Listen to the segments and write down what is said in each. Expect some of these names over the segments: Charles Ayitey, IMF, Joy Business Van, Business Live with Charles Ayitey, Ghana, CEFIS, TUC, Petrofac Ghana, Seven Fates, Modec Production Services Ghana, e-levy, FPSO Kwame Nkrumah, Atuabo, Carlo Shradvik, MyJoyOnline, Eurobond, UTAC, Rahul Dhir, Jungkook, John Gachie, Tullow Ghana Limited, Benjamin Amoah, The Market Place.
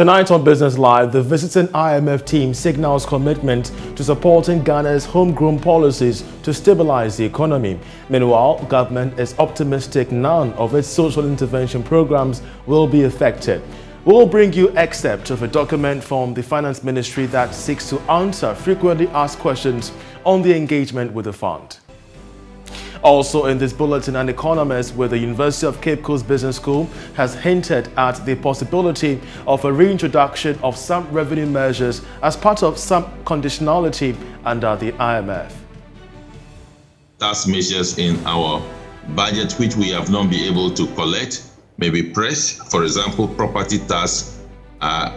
Tonight on Business Live, the visiting IMF team signals commitment to supporting Ghana's homegrown policies to stabilize the economy. Meanwhile, government is optimistic none of its social intervention programs will be affected. We'll bring you excerpts of a document from the Finance Ministry that seeks to answer frequently asked questions on the engagement with the fund. Also in this bulletin, an economist with the University of Cape Coast Business School has hinted at the possibility of a reintroduction of some revenue measures as part of some conditionality under the IMF. Tax measures in our budget which we have not been able to collect may be pressed. For example, property tax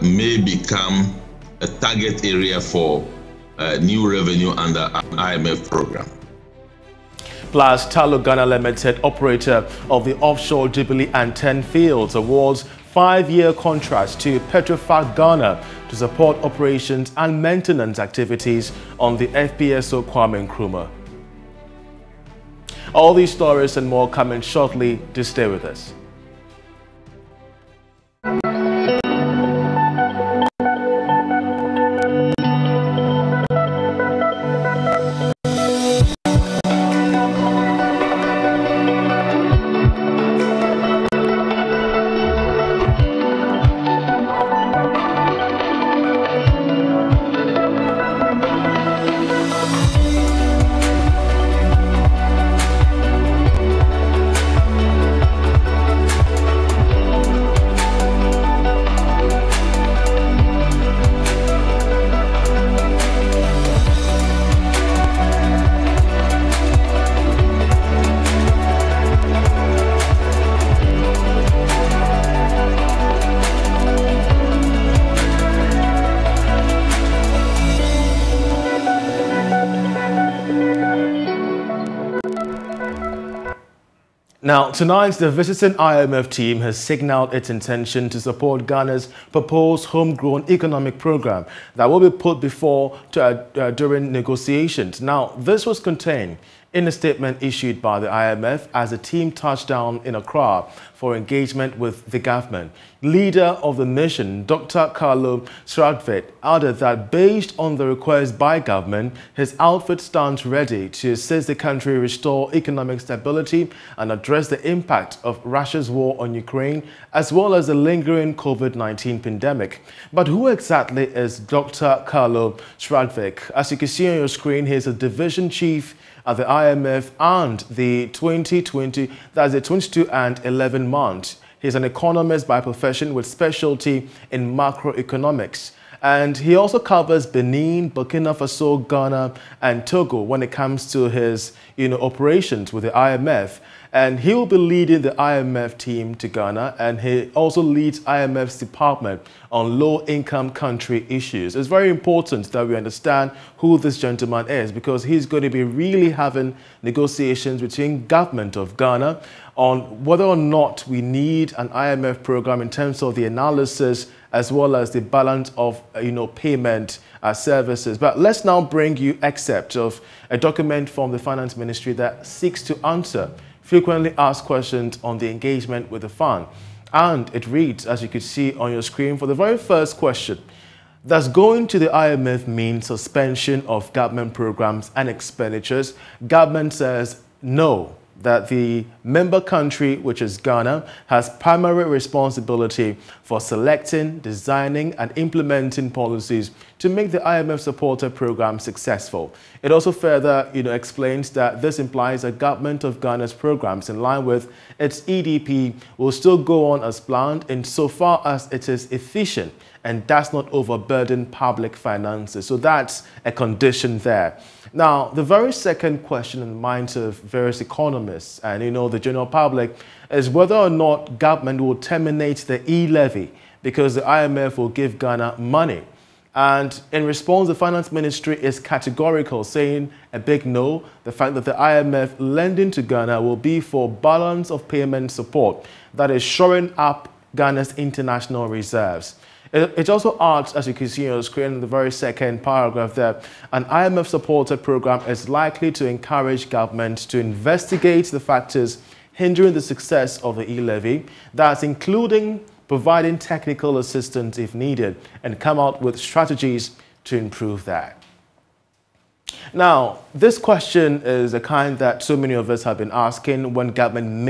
may become a target area for new revenue under an IMF program. Plus, Tullow Ghana Limited, operator of the offshore Jubilee and Ten Fields, awards five-year contracts to Petrofac Ghana to support operations and maintenance activities on the FPSO Kwame Nkrumah. All these stories and more coming shortly. Do stay with us. Now, tonight, the visiting IMF team has signaled its intention to support Ghana's proposed homegrown economic program that will be put before during negotiations. Now, this was contained in a statement issued by the IMF as the team touched down in Accra for engagement with the government. Leader of the mission, Dr. Carlo Shradvik, added that based on the request by government, his outfit stands ready to assist the country restore economic stability and address the impact of Russia's war on Ukraine, as well as the lingering COVID-19 pandemic. But who exactly is Dr. Carlo Shradvik? As you can see on your screen, he is a division chief at the IMF and the 22 and 11 months. He's an economist by profession with specialty in macroeconomics. And he also covers Benin, Burkina Faso, Ghana, and Togo when it comes to his operations with the IMF. And he will be leading the IMF team to Ghana, and he also leads IMF's department on low-income country issues. It's very important that we understand who this gentleman is, because he's going to be really having negotiations between government of Ghana on whether or not we need an IMF program in terms of the analysis as well as the balance of payment services. But let's now bring you excerpt of a document from the Finance Ministry that seeks to answer frequently asked questions on the engagement with the fund. And it reads, as you could see on your screen, for the very first question: does going to the IMF mean suspension of government programs and expenditures? Government says no, that the member country, which is Ghana, has primary responsibility for selecting, designing and implementing policies to make the IMF supported program successful. It also further explains that this implies that government of Ghana's programs in line with its EDP will still go on as planned insofar as it is efficient and does not overburden public finances. So that's a condition there. Now, the very second question in the minds of various economists and the general public is whether or not government will terminate the e-levy because the IMF will give Ghana money. And in response, the Finance Ministry is categorical, saying a big no. The fact that the IMF lending to Ghana will be for balance of payment support, that is shoring up Ghana's international reserves. It also adds, as you can see on the screen in the very second paragraph there, an IMF-supported program is likely to encourage government to investigate the factors hindering the success of the e-levy, that's including providing technical assistance if needed, and come out with strategies to improve that. Now, this question is the kind that so many of us have been asking when government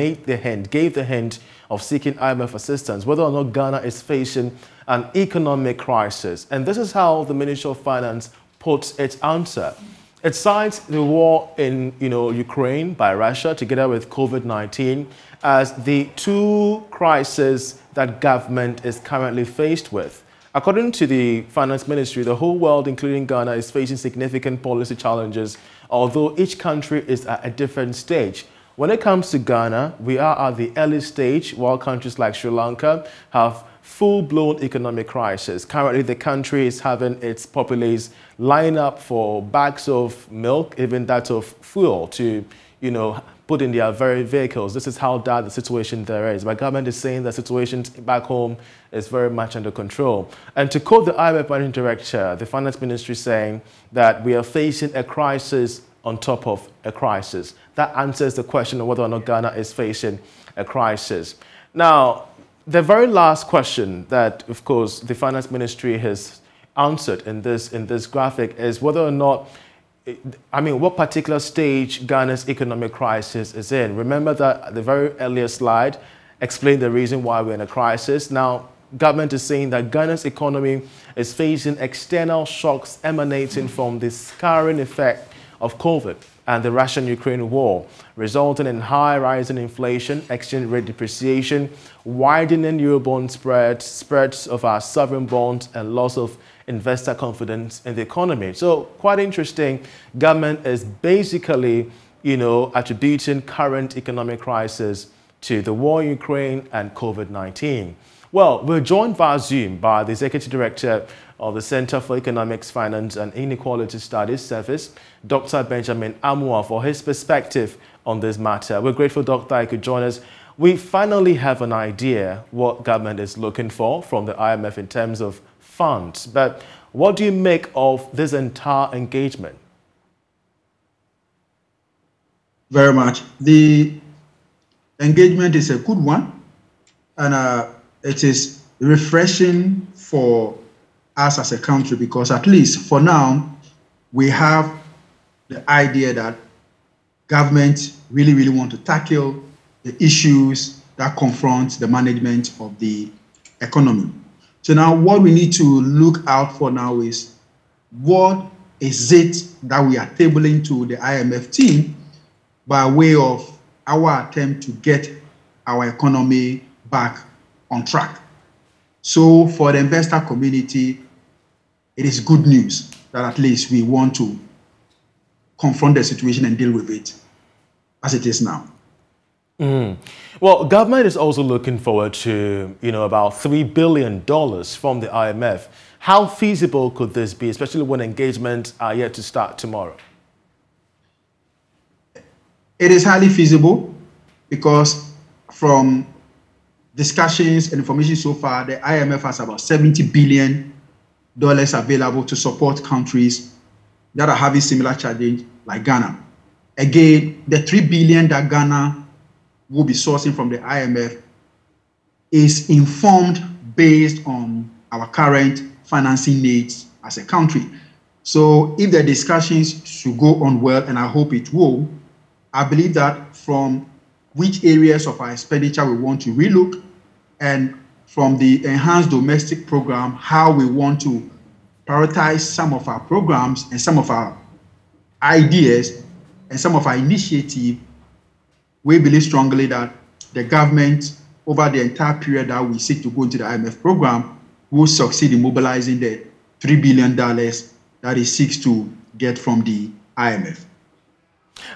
gave the hint of seeking IMF assistance, whether or not Ghana is facing an economic crisis. And this is how the Ministry of Finance puts its answer. It cites the war in Ukraine by Russia together with COVID-19 as the two crises that government is currently faced with. According to the Finance Ministry, the whole world, including Ghana, is facing significant policy challenges, although each country is at a different stage. When it comes to Ghana, we are at the early stage, while countries like Sri Lanka have full-blown economic crisis. Currently, the country is having its populace line up for bags of milk, even that of fuel, to put in their very vehicles. This is how dire the situation there is. My government is saying the situation back home is very much under control. And to quote the IMF Managing Director, the Finance Ministry saying that we are facing a crisis on top of a crisis. That answers the question of whether or not Ghana is facing a crisis. Now, the very last question that, of course, the Finance Ministry has answered in this graphic is whether or not, what particular stage Ghana's economic crisis is in. Remember that the very earlier slide explained the reason why we're in a crisis. Now, government is saying that Ghana's economy is facing external shocks emanating from the scarring effect of COVID and the Russian-Ukraine war, resulting in high rising inflation, exchange rate depreciation, widening Eurobond spreads of our sovereign bonds, and loss of investor confidence in the economy. So quite interesting. Government is basically, attributing current economic crisis to the war in Ukraine and COVID-19. Well, we're joined via Zoom by the Executive Director of the Center for Economics, Finance and Inequality Studies, CEFIS, Dr. Benjamin Amoah, for his perspective on this matter. We're grateful, Doctor, you could join us. We finally have an idea what government is looking for from the IMF in terms of funds. But what do you make of this entire engagement? Very much. The engagement is a good one, and it is refreshing for us as a country, because at least for now, we have the idea that government really, really want to tackle the issues that confront the management of the economy. So now what we need to look out for now is, what is it that we are tabling to the IMF team by way of our attempt to get our economy back on track? So for the investor community, it is good news that at least we want to confront the situation and deal with it as it is now. Mm. Well, government is also looking forward to, about $3 billion from the IMF. How feasible could this be, especially when engagements are yet to start tomorrow? It is highly feasible, because from discussions and information so far, the IMF has about $70 billion available to support countries that are having similar challenges like Ghana. Again, the $3 billion that Ghana will be sourcing from the IMF is informed based on our current financing needs as a country. So if the discussions should go on well, and I hope it will, I believe that from which areas of our expenditure we want to relook, and from the enhanced domestic program, how we want to prioritize some of our programs and some of our ideas and some of our initiatives, we believe strongly that the government, over the entire period that we seek to go into the IMF program, will succeed in mobilizing the $3 billion that it seeks to get from the IMF.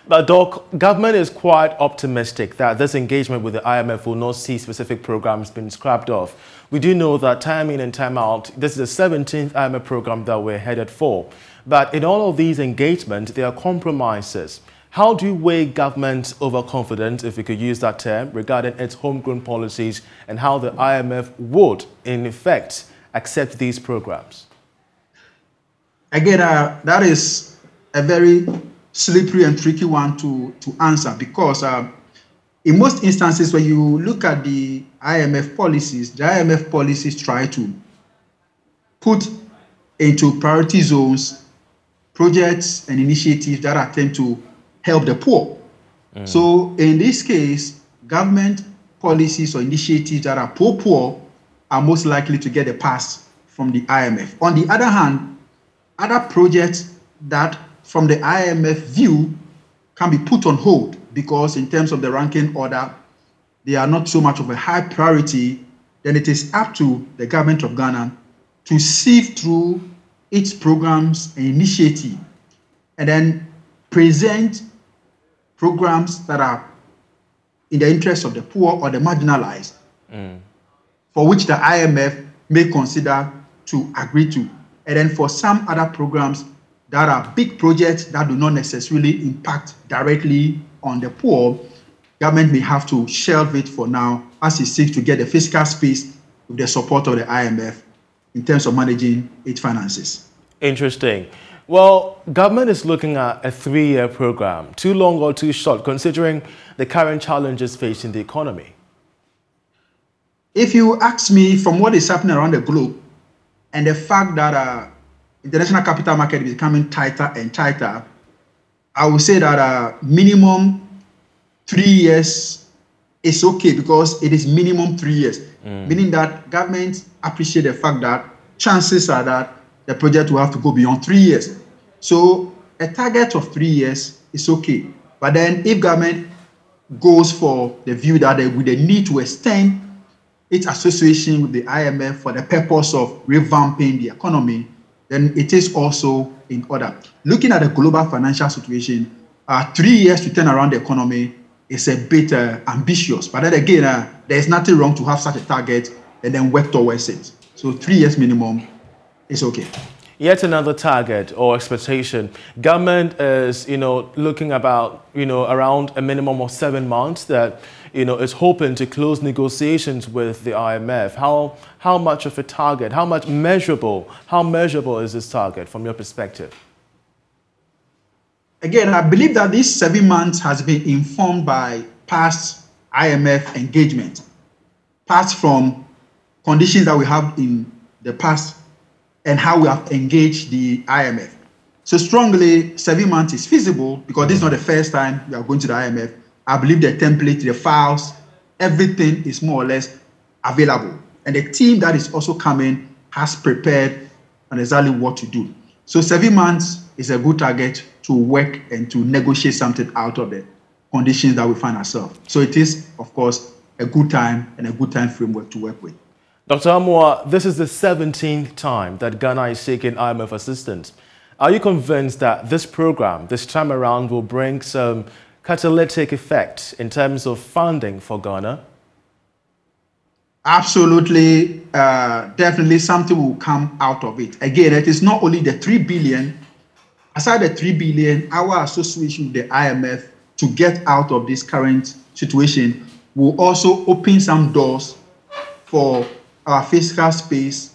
But Doc, government is quite optimistic that this engagement with the IMF will not see specific programs being scrapped off. We do know that time in and time out, this is the 17th IMF program that we're headed for. But in all of these engagements, there are compromises. How do you weigh government's overconfidence, if we could use that term, regarding its homegrown policies and how the IMF would, in effect, accept these programs? Again, that is a very slippery and tricky one to answer, because in most instances, when you look at the IMF policies try to put into priority zones projects and initiatives that attempt to help the poor. So in this case, government policies or initiatives that are poor are most likely to get a pass from the IMF. On the other hand, other projects that from the IMF view can be put on hold because in terms of the ranking order, they are not so much of a high priority, then it is up to the government of Ghana to sift through its programs and initiative and then present programs that are in the interest of the poor or the marginalized, for which the IMF may consider to agree to. And then for some other programs that are big projects that do not necessarily impact directly on the poor, government may have to shelve it for now as it seeks to get the fiscal space with the support of the IMF in terms of managing its finances. Interesting. Well, government is looking at a three-year program. Too long or too short, considering the current challenges facing the economy? If you ask me, from what is happening around the globe and the fact that international capital market is becoming tighter and tighter, I would say that minimum 3 years is okay because it is minimum 3 years, meaning that governments appreciate the fact that chances are that the project will have to go beyond 3 years. So a target of 3 years is okay. But then if government goes for the view that with the need to extend its association with the IMF for the purpose of revamping the economy, then it is also in order. Looking at the global financial situation, 3 years to turn around the economy is a bit ambitious. But then again, there is nothing wrong to have such a target and then work towards it. So 3 years minimum. It's okay. Yet another target or expectation. Government is, looking about, around a minimum of 7 months that, is hoping to close negotiations with the IMF. How much of a target? How measurable is this target from your perspective? Again, I believe that these 7 months has been informed by past IMF engagement, apart from conditions that we have in the past and how we have engaged the IMF. So strongly, 7 months is feasible because this is not the first time we are going to the IMF. I believe the template, the files, everything is more or less available. And the team that is also coming has prepared on exactly what to do. So 7 months is a good target to work and to negotiate something out of the conditions that we find ourselves. So it is, of course, a good time and a good time framework to work with. Dr. Amoah, this is the 17th time that Ghana is seeking IMF assistance. Are you convinced that this program, this time around, will bring some catalytic effect in terms of funding for Ghana? Absolutely, definitely something will come out of it. Again, it is not only the $3 billion. Aside the $3 billion, our association with the IMF to get out of this current situation will also open some doors for our fiscal space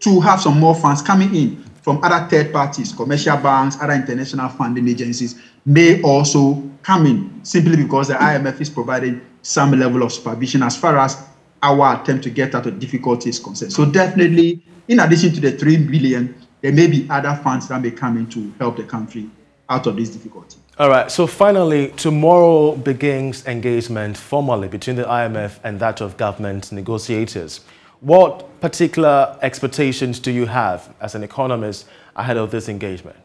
to have some more funds coming in from other third parties, commercial banks, other international funding agencies may also come in simply because the IMF is providing some level of supervision as far as our attempt to get out of difficulty is concerned. So definitely, in addition to the $3 billion, there may be other funds that may come in to help the country out of this difficulty. All right, so finally, tomorrow begins engagement formally between the IMF and that of government negotiators. What particular expectations do you have as an economist ahead of this engagement?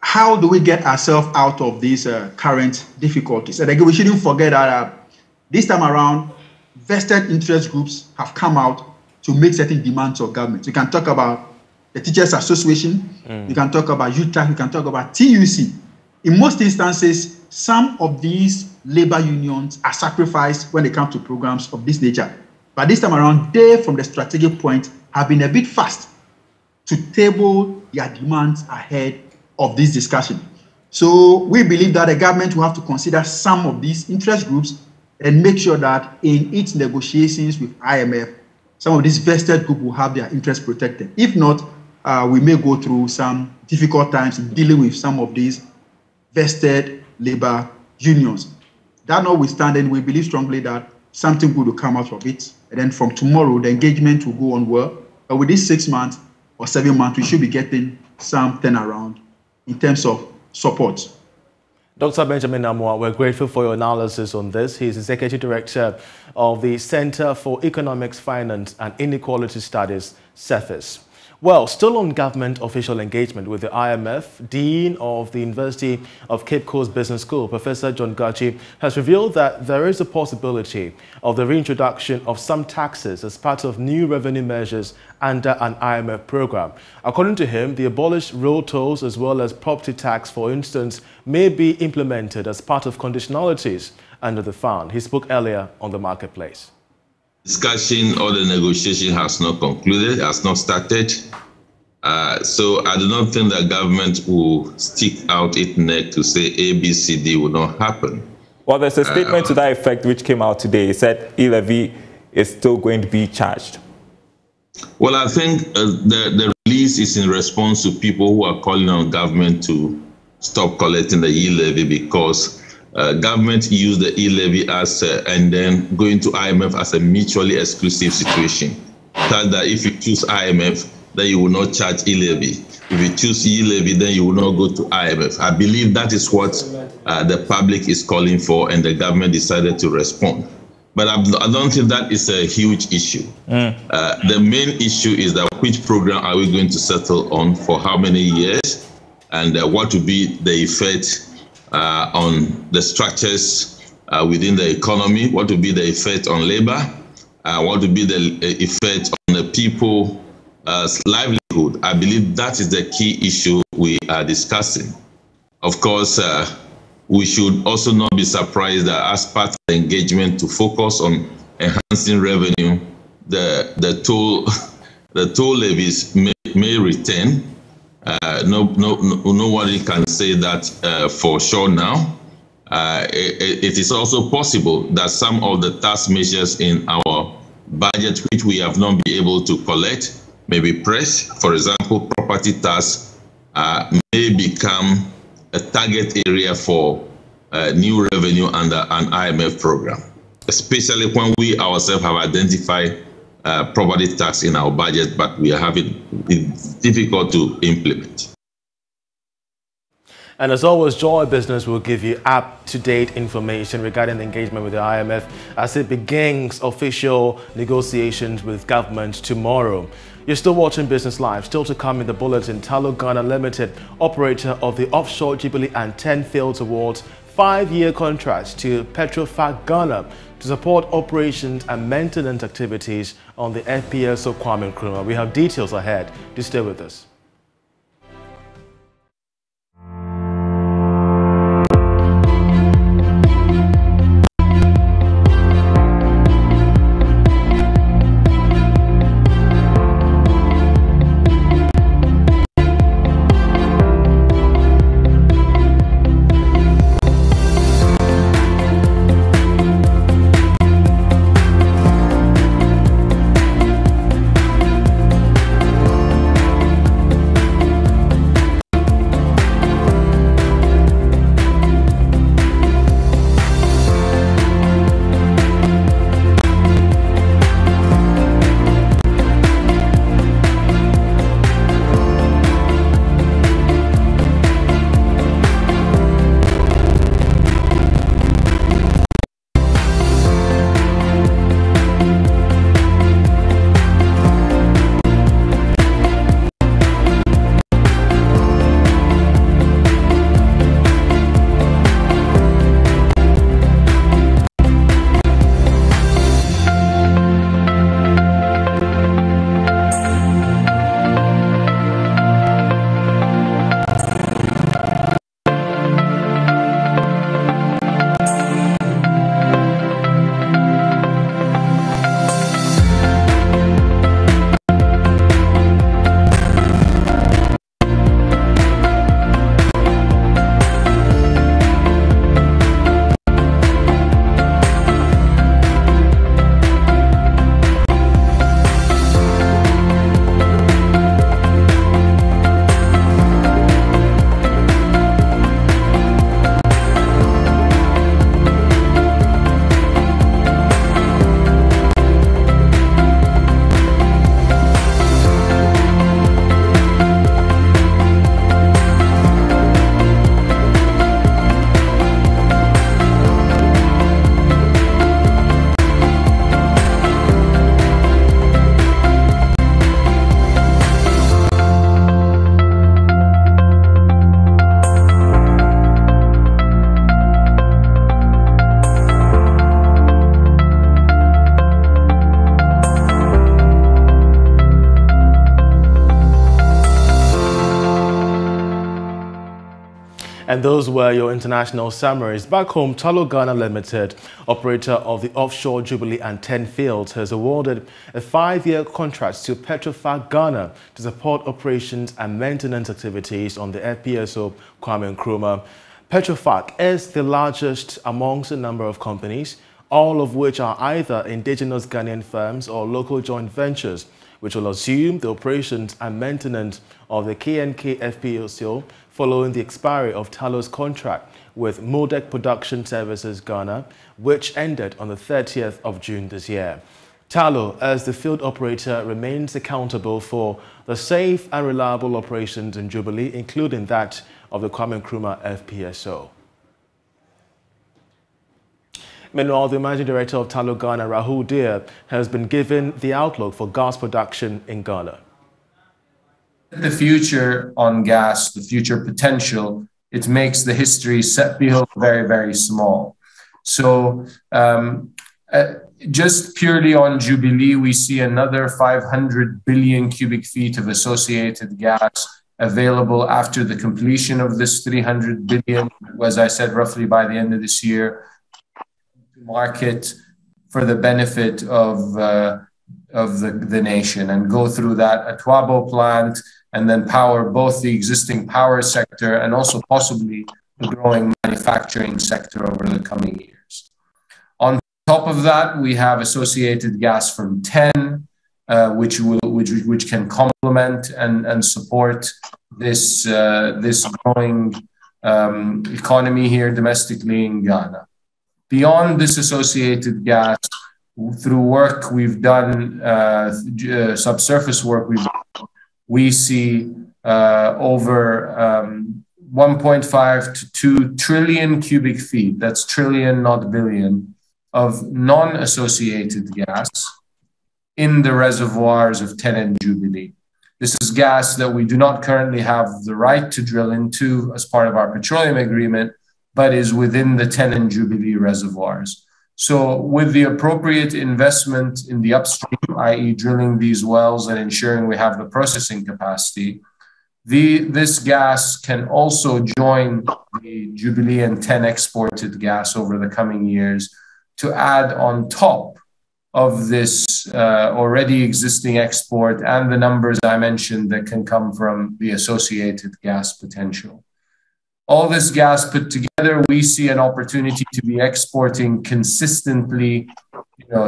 How do we get ourselves out of these current difficulties? And again, we shouldn't forget that this time around, vested interest groups have come out to make certain demands of government. We can talk about the Teachers Association, you can talk about UTAC, you can talk about TUC. In most instances, some of these labor unions are sacrificed when it comes to programs of this nature. But this time around, they, from the strategic point, have been a bit fast to table their demands ahead of this discussion. So we believe that the government will have to consider some of these interest groups and make sure that in its negotiations with IMF, some of these vested groups will have their interests protected. If not, we may go through some difficult times in dealing with some of these vested labor unions. That notwithstanding, we believe strongly that something good will come out of it. And then from tomorrow, the engagement will go on well. But within 6 months or 7 months, we should be getting some turnaround in terms of support. Dr. Benjamin Amoah, we're grateful for your analysis on this. He is Executive Director of the Center for Economics, Finance and Inequality Studies, CEFIS. Well, still on government official engagement with the IMF, Dean of the University of Cape Coast Business School, Professor John Gachie, has revealed that there is a possibility of the reintroduction of some taxes as part of new revenue measures under an IMF program. According to him, the abolished road tolls as well as property tax, for instance, may be implemented as part of conditionalities under the fund. He spoke earlier on the marketplace. Discussion or the negotiation has not concluded, has not started. So I do not think that government will stick out its neck to say A, B, C, D will not happen. Well, there's a statement to that effect which came out today. It said e-levy is still going to be charged. Well, I think the release is in response to people who are calling on government to stop collecting the e-levy, because government used the e-levy as and then going to IMF as a mutually exclusive situation. That, if you choose IMF, then you will not charge e-levy. If you choose e-levy, then you will not go to IMF. I believe that is what the public is calling for, and the government decided to respond. But I don't think that is a huge issue. The main issue is that which program are we going to settle on for how many years, and what will be the effect on the structures within the economy, what will be the effect on labor, what will be the effect on the people's livelihood. I believe that is the key issue we are discussing. Of course, we should also not be surprised that as part of the engagement to focus on enhancing revenue, the toll levies may return. Nobody can say that for sure now. It is also possible that some of the tax measures in our budget, which we have not been able to collect, may be pressed. For example, property tax may become a target area for new revenue under an IMF program, especially when we ourselves have identified property tax in our budget, but we are having it difficult to implement. And as always, Joy Business will give you up-to-date information regarding the engagement with the IMF as it begins official negotiations with government tomorrow. You're still watching Business Live. Still to come in the bulletin, Tullow Ghana Limited, operator of the offshore Jubilee and 10 Fields Awards, 5-year contracts to Petrofac Ghana to support operations and maintenance activities on the FPSO Kwame Nkrumah. We have details ahead. Do stay with us. And those were your international summaries. Back home, Tullow Ghana Limited, operator of the offshore Jubilee and 10 fields, has awarded a 5-year contract to Petrofac Ghana to support operations and maintenance activities on the FPSO Kwame Nkrumah. Petrofac is the largest amongst a number of companies, all of which are either indigenous Ghanaian firms or local joint ventures, which will assume the operations and maintenance of the KNK FPSO following the expiry of Tullow's contract with Modec Production Services Ghana, which ended on the 30th of June this year. Tullow, as the field operator, remains accountable for the safe and reliable operations in Jubilee, including that of the Kwame Nkrumah FPSO. Meanwhile, the Managing Director of Tullow Ghana, Rahul Dhir, has been given the outlook for gas production in Ghana. The future on gas, the future potential, it makes the history set behold very, very small. So just purely on Jubilee, we see another 500 billion cubic feet of associated gas available after the completion of this 300 billion, as I said, roughly by the end of this year, market for the benefit of the nation, and go through that Atuabo plant and then power both the existing power sector and also possibly the growing manufacturing sector over the coming years. On top of that, we have associated gas from 10, which can complement and support this this growing economy here domestically in Ghana. Beyond this associated gas, through work we've done, subsurface work we've done, we see over 1.5 to 2 trillion cubic feet, that's trillion, not billion, of non-associated gas in the reservoirs of 10 and Jubilee. This is gas that we do not currently have the right to drill into as part of our petroleum agreement, but is within the 10 and Jubilee reservoirs. So with the appropriate investment in the upstream, i.e. drilling these wells and ensuring we have the processing capacity, this gas can also join the Jubilee and 10 exported gas over the coming years to add on top of this already existing export and the numbers I mentioned that can come from the associated gas potential. All this gas put together, we see an opportunity to be exporting consistently,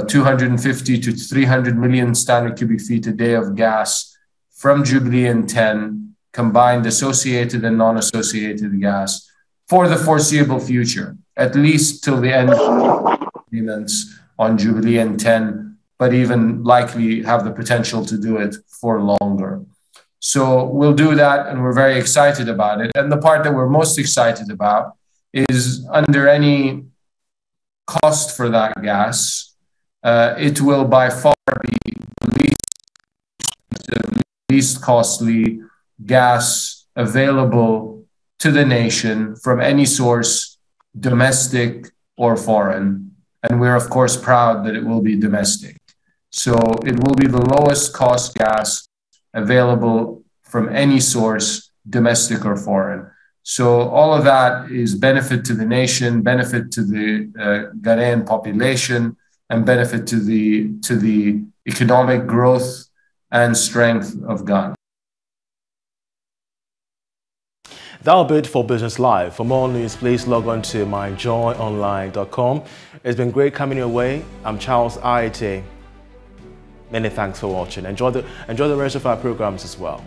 250 to 300 million standard cubic feet a day of gas from Jubilee and 10, combined associated and non-associated gas, for the foreseeable future, at least till the end of agreements on Jubilee and 10, but even likely have the potential to do it for longer. So we'll do that, and we're very excited about it. And the part that we're most excited about is, under any cost for that gas, it will by far be the least costly gas available to the nation from any source, domestic or foreign. And we're, of course, proud that it will be domestic. So it will be the lowest cost gas available from any source, domestic or foreign. So all of that is benefit to the nation, benefit to the Ghanaian population, and benefit to the economic growth and strength of Ghana. That'll be it for Business Live. For more news, please log on to myjoyonline.com. It's been great coming your way. I'm Charles Ayitey. Many thanks for watching. Enjoy the rest of our programs as well.